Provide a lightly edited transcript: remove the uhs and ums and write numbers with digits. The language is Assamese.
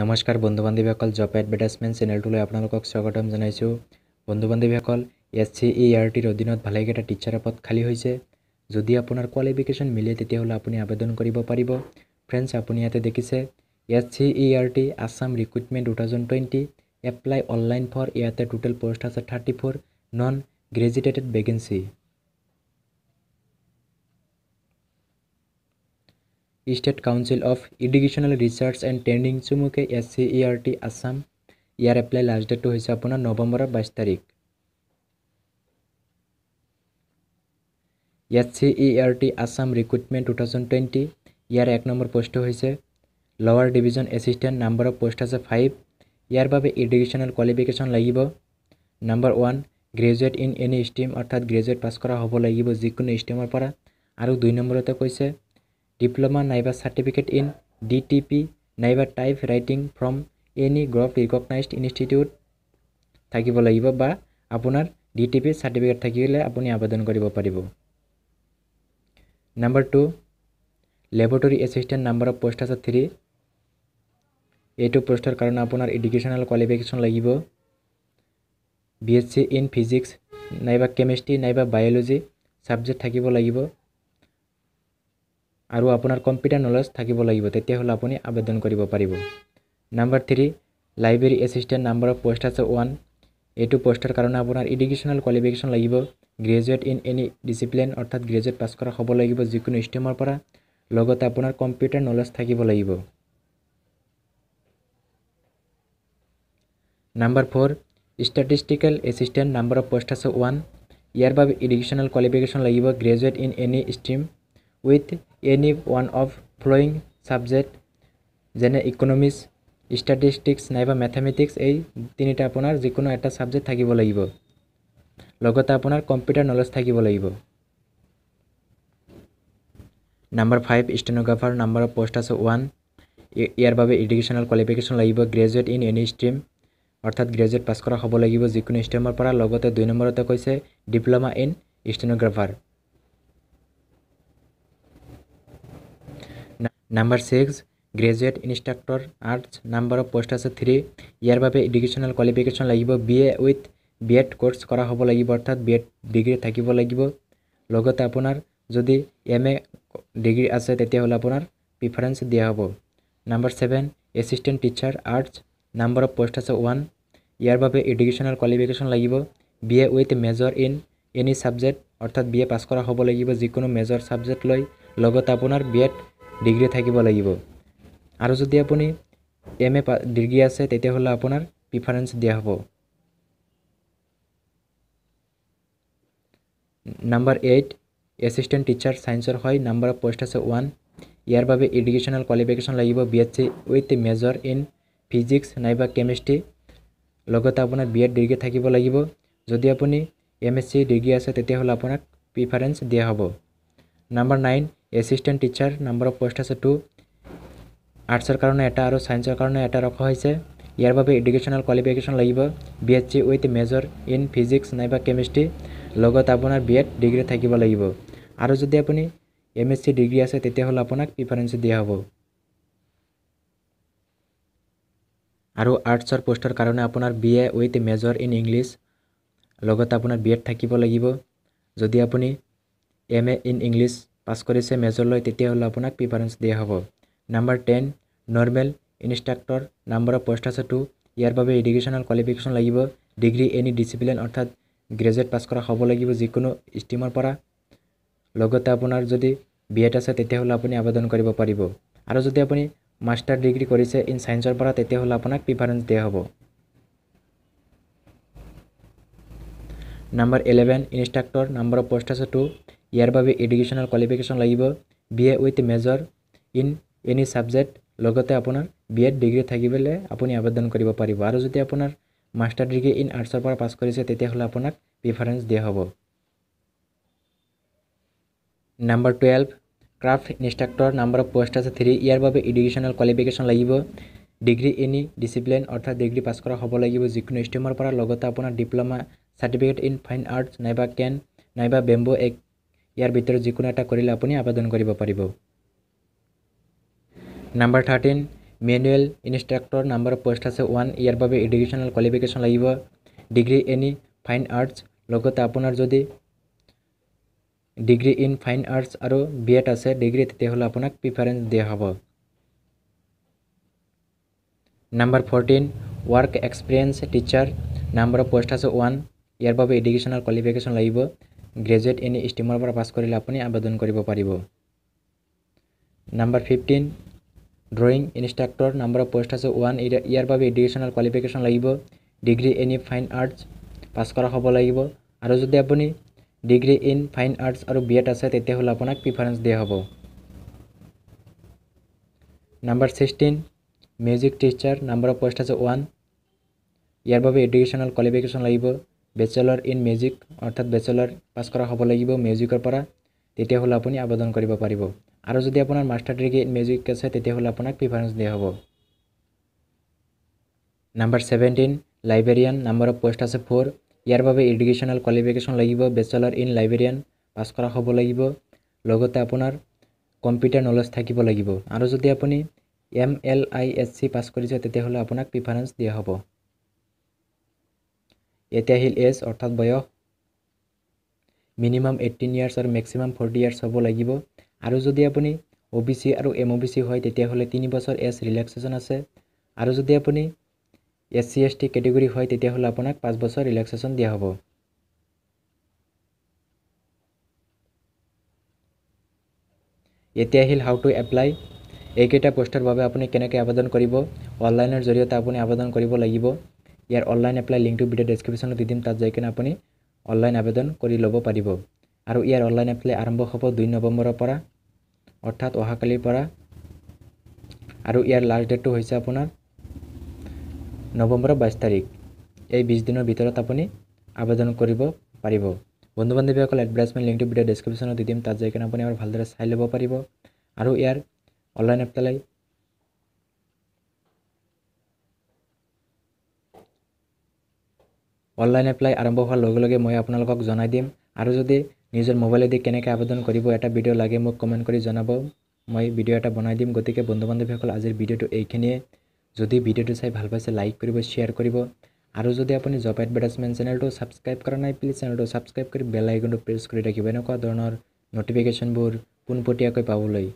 নমস্কাৰ বন্ধু বান্ধৱীসকল, জব এডভাৰটাইজমেণ্ট চেনেলটোলৈ আপোনালোকক স্বাগতম জনাইছোঁ। বন্ধু বান্ধৱীসকল, SCERTৰ অধীনত ভালেকেইটা টিচাৰ পদ খালী হৈছে। যদি আপোনাৰ কোৱালিফিকেশ্যন মিলে তেতিয়াহ'লে আপুনি আবেদন কৰিব পাৰিব। ফ্ৰেণ্ডছ, আপুনি ইয়াতে দেখিছে SCERT Assam recruitment 2020 apply online for. ইয়াতে টোটেল পোষ্ট আছে 34 non graduated vacancy. State Council of Educational Research and Training Sumuke SCERT Assam year apply last date to his upon November 22 tarik. SCERT Assam recruitment 2020 year ek number post to his lower division assistant, number of post as a 5 year by educational qualification lagibo. Number 1 graduate in any stream or third graduate pass kora hobo lagibo jikun stream or para aru 2 number ta koise Diploma naiba certificate in DTP naiba type writing from any group recognized institute থাকিব লাগিব বা আপোনাৰ DTP certificate থাকিলে আপুনি আবেদন কৰিব পাৰিব। Number 2 laboratory assistant, number of post আছে 3। এইটো পোষ্টৰ কাৰণে আপোনাৰ educational qualification লাগিব। B.Sc in physics naiba chemistry naiba biology subject থাকিব লাগিব। আৰু আপোনাৰ কম্পিউটাৰ নলেজ থাকিব লাগিব, তেতিয়া হল আপুনি আবেদন কৰিব পাৰিব। Number 3 library assistant, number of post আছে 1। এটো পোষ্টৰ কাৰণে আপোনাৰ এডুকেশনাল কোৱালিফিকেশ্যন লাগিব। গ্ৰেজুৱেট ইন এনি ডিসিপ্লিন অৰ্থাৎ গ্ৰেজুৱেট পাছ কৰা হ'ব লাগিব যিকোনো ষ্ট্ৰীমৰ পৰা, লগত আপোনাৰ কম্পিউটাৰ নলেজ থাকিব লাগিব। Number 4 statistical assistant, number of post আছে 1। ইয়াৰ বাবে এডুকেশনাল কোৱালিফিকেশ্যন লাগিব। Graduate in any stream with any one of following subject jene economics, statistics naiba mathematics, ei tinita apunar jikono eta subject thakibo lagibo, logota apunar computer knowledge thakibo lagibo। Number 5 stenographer, number of post as 1। year babe educational qualification lagibo। graduate in any stream orthat graduate pass kora hobo lagibo jikono stream par, logota 2 number ta koise diploma in stenographer। Number 6 graduate instructor arts, number of post as 3। year babe educational qualification lagibo। BA with B.Ed course kora hobo lagibo orthat B.Ed degree thakibo lagibo, logote apunar jodi M.A degree ase tetia hole apunar preference dia hobo। Number 7 assistant teacher arts, number of post as 1। year babe educational qualification lagibo। BA with major in any subject orthat BA pass kora hobo lagibo jikono major subject loi, logote apunar B.Ed degree থাকিব লাগিব। আৰু যদি আপুনি এমএ ডিগ্ৰি আছে তেতিয়া হলে আপোনাৰ প্ৰিফাৰেন্স দিয়া হ'ব। নাম্বাৰ 8 এসিস্ট্যান্ট টিচাৰ সায়েন্সৰ হয়, নাম্বাৰ অফ পোষ্ট আছে 1। ইয়াৰ বাবে এডুকেশনাল কোৱালিফিকেশ্যন লাগিব। BSc with major in physics নাইবা কেমিষ্ট্ৰি, লগত আপোনাৰ বিএড ডিগ্ৰি থাকিব লাগিব। যদি আপুনি এমএসসি ডিগ্ৰি আছে তেতিয়া হলে আপোনাক প্ৰিফাৰেন্স দিয়া হ'ব। Number 9 assistant teacher, number of post আছে 2। আৰ্টসৰ কাৰণে এটা আৰু সায়েন্সৰ কাৰণে এটা ৰখা হৈছে। ইয়াৰ বাবে এডুকেশনাল কোৱালিফিকেশ্যন লাগিব। BSc with major in physics নাইবা কেমিষ্ট্ৰি, লগত আপোনাৰ বিএড ডিগ্ৰি থাকিব লাগিব। আৰু যদি আপুনি এমএসসি ডিগ্ৰি আছে তেতিয়া হল আপোনাক প্ৰিফাৰেন্স দিয়া হ'ব। আৰু আৰ্টসৰ পোষ্টৰ কাৰণে আপোনাৰ BA with major in English, লগত আপোনাৰ বিএড থাকিব লাগিব। যদি আপুনি এমএ ইন ইংলিছ পাস কৰিছে মেজৰ লৈ তেতিয়া হল আপোনাক প্ৰিফাৰেন্স দিয়া হ'ব। Number 10 normal instructor, number of post আছে 2। ইয়াৰ বাবে এডুকেশনাল কোৱালিফিকেশ্যন লাগিব। ডিগ্ৰী এনি ডিসিপ্লিন অৰ্থাৎ গ্ৰেজুৱেট পাস কৰা হ'ব লাগিব যিকোনো ষ্ট্ৰীমৰ পৰা, লগত আপোনাৰ যদি বিএড আছে তেতিয়া হল আপুনি আবেদন কৰিব পাৰিব। আৰু যদি আপুনি মাষ্টাৰ ডিগ্ৰী কৰিছে ইন সায়েন্সৰ পৰা তেতিয়া হল আপোনাক প্ৰিফাৰেন্স দিয়া হ'ব। Number 11 instructor, number of post আছে 2। ইয়াৰ বাবে এডুকেশনাল কোৱালিফিকেশ্যন লাগিব। BA with major in any subject, লগতে আপোনাৰ বিএড ডিগ্ৰি থাকিবলে আপুনি আবেদন কৰিব পাৰিব। আৰু যদি আপোনাৰ মাষ্টাৰ ডিগ্ৰি ইন আৰ্টছৰ পৰা পাছ কৰিছে তেতিয়া হল আপোনাক প্ৰিফাৰেন্স দিয়া হ'ব। Number 12 craft instructor, number of post আছে 3। ইয়াৰ বাবে এডুকেশনাল কোৱালিফিকেশ্যন লাগিব। ডিগ্ৰি এনি ডিসিপ্লিন অৰ্থাৎ ডিগ্ৰি পাছ কৰা হ'ব লাগিব যিকোনো ষ্ট্ৰীমৰ পৰা, লগতে আপোনাৰ diploma certificate in fine arts নাইবা কেন নাইবা বেম্বো এক ইয়াৰ ভিতৰত যিকোনো এটা কৰিলে আপুনি আবেদন কৰিব পাৰিব। Number 13 manual instructor number post आसे 1 ইয়ার বাবে এডুকেশনাল কোয়ালিফিকেশন লাগিব ডিগ্রি এনি ফাইন আর্টস লগত আপনার যদি ডিগ্রি ইন ফাইন আর্টস আর বিএড আছে ডিগ্রি তে হল আপোনাক প্রিফারেন্স দেয়া হব number 14 work experience teacher number post আছে 1 ইয়ার বাবে এডুকেশনাল কোয়ালিফিকেশন লাগিব গ্রাজুয়েট এনি স্টিমার পৰা পাস কৰিলে আপুনি আবেদন কৰিব পাৰিব number 15 drawing instructor number post आसे 1 ইয়াৰ বাবে এডুকেশনাল কোয়ালিফিকেশন লাগিব degree in fine arts pass কৰা হ'ব লাগিব আৰু যদি আপুনি ডিগ্ৰি ইন ফাইন আৰ্টস আৰু বিএড আছে তেতে হল আপোনাক প্ৰিফাৰেন্স দিয়া হ'ব number 16 music teacher number post আছে 1 ইয়াৰ বাবে এডুকেশনাল কোয়ালিফিকেশন লাগিব ব্যাচেলৰ ইন মিউজিক অৰ্থাৎ ব্যাচেলৰ পাস কৰা হ'ব লাগিব মিউজিকৰ পৰা তেতে হল আপুনি আবেদন কৰিব পাৰিব आरो जदि आपनार मास्टर डिग्री इन म्यूजिक आछे तेते होले आपनाक प्रिफरेंस दिया हबो number 17 librarian number of post आछे 4 यार बारे एडुकेशनल क्वालिफिकेशन लागिबो बैचलर इन लाइब्रेरियन पास करा हबो लागिबो लगते आपनार कंप्यूटर नॉलेज থাকিব লাগিব आरो जदि आपनि MLISC पास करिसे तेते होले आपनाक प्रिफरेंस दिया हबो एते हिल एज अर्थात बय मिनिमम 18 ইয়ার্স আৰু मैक्सिमम 40 ইয়ার্স হবো লাগিব आरो जदि आपनि OBC आरो MOBC হয় তেতিয়া হলে 3 বছৰ এস ৰিল্যাক্সেশন আছে আৰু যদি আপুনি SC/ST ক্যাটাগৰি হয় তেতিয়া হলে আপোনাক 5 বছৰ ৰিল্যাক্সেশন দিয়া হ'ব এতিয়া হিল হাউ টু এপ্লাই এইকেটা পোস্টৰ বাবে আপুনি কেনেকৈ আবেদন কৰিব অনলাইনৰ জৰিয়তে আপুনি আবেদন কৰিব লাগিব ইয়াৰ অনলাইন এপ্লাই লিংকটো ভিডিও ডেসক্ৰিপশনত দি দিম তাত যাই কেনে আপুনি অনলাইন আবেদন কৰি ল'ব পাৰিব आरो यार ऑनलाइन एप्लाई आरंभ होबो 2 नवंबर পৰা अर्थात ओहाकालिर পৰা आरो यार लास्ट डेट হৈছে আপোনাৰ नवंबर 22 तारिख এই 20 দিনৰ ভিতৰত আপুনি আবেদন কৰিব পাৰিব বন্ধু বান্ধৱীসকল এডভাৰটাইজমেন্ট লিংকটো ভিডিও ডেসক্ৰিপশনত দি দিম তাত যাই কেনে আপুনি আৰু ভালদৰে চাই ল'ব পাৰিব আৰু ইয়াৰ অনলাইন এপ্লাই আৰম্ভ হোৱাৰ লগে লগে মই আপোনালোকক জনাই দিম আৰু যদি निजर मोबाइल दे केनेके आवेदन करिब एटा भिडिओ लागे मक कमेन्ट करि जनाबो मय भिडिओ एटा बनाई दिम गतिके बंधु बान्धवीসকল আজিৰ ভিডিওটো এইখিনিয়ে যদি ভিডিওটো চাই ভাল পাইছে লাইক কৰিব শেয়াৰ কৰিব আৰু যদি আপুনি জব এডভাৰটাইজমেন্ট চেনেলটো সাবস্ক্ৰাইব কৰা নাই প্লিজ চেনেলটো সাবস্ক্ৰাইব কৰি বেল আইকনটো প্ৰেছ কৰি ৰাখিব এনেকুৱা ধৰণৰ নোটিফিকেশনবোৰ পুনপটিয়াকৈ পাবলৈ